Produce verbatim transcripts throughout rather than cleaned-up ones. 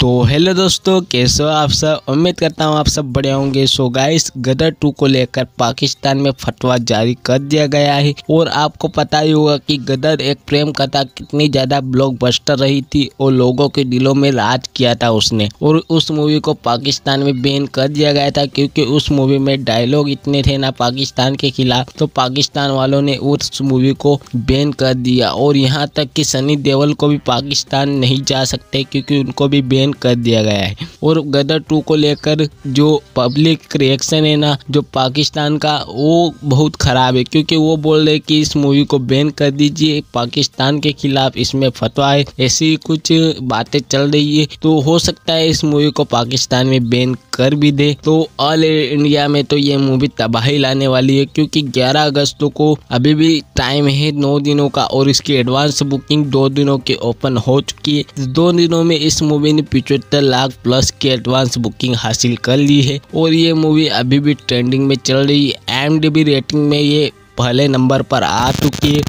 तो हेलो दोस्तों, कैसे हो आप सब। उम्मीद करता हूँ आप सब बढ़िया होंगे। सो गाइस, गदर टू को लेकर पाकिस्तान में फतवा जारी कर दिया गया है और आपको पता ही होगा कि गदर एक प्रेम कथा कितनी ज़्यादा ब्लॉकबस्टर रही थी और लोगों के दिलों में राज किया था उसने। और उस मूवी को पाकिस्तान में बैन कर दिया गया था क्योंकि उस मूवी में डायलॉग इतने थे ना पाकिस्तान के खिलाफ, तो पाकिस्तान वालों ने उस मूवी को बैन कर दिया। और यहाँ तक कि सनी देओल को भी पाकिस्तान नहीं जा सकते क्योंकि उनको भी बैन कर दिया गया है। और गदर टू को लेकर जो पब्लिक रिएक्शन है ना, जो पाकिस्तान का, वो बहुत खराब है क्योंकि वो बोल रहे कि इस मूवी को बैन कर दीजिए, पाकिस्तान के खिलाफ इसमें फतवा है। ऐसी कुछ बातें चल रही है, तो हो सकता है इस मूवी को पाकिस्तान में बैन कर भी दे। तो ऑल इंडिया में तो ये मूवी तबाही लाने वाली है क्योंकि ग्यारह अगस्त को अभी भी टाइम है नौ दिनों का और इसकी एडवांस बुकिंग दो दिनों के ओपन हो चुकी है। दो दिनों में इस मूवी ने पचहत्तर लाख प्लस की एडवांस बुकिंग हासिल कर ली है और ये मूवी अभी भी ट्रेंडिंग में चल रही है। I M D B rating में ये पहले नंबर पर आ चुकी है।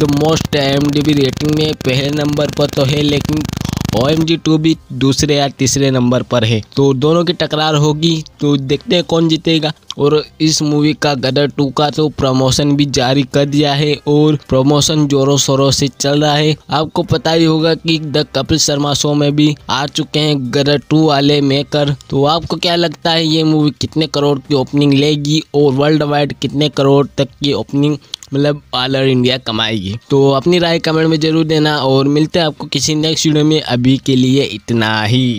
The most I M D B rating में पहले नंबर पर तो है, लेकिन ओ एम जी टू भी दूसरे या तीसरे नंबर पर है। तो दोनों की टकरार होगी, तो देखते हैं कौन जीतेगा। और इस मूवी का गदर टू का तो प्रमोशन भी जारी कर दिया है और प्रमोशन जोरों शोरों से चल रहा है। आपको पता ही होगा कि द कपिल शर्मा शो में भी आ चुके हैं गदर टू वाले मेकर। तो आपको क्या लगता है ये मूवी कितने करोड़ की ओपनिंग लेगी और वर्ल्ड वाइड कितने करोड़ तक की ओपनिंग, मतलब ऑल ओवर इंडिया कमाएगी? तो अपनी राय कमेंट में जरूर देना और मिलते हैं आपको किसी नेक्स्ट वीडियो में। अभी के लिए इतना ही।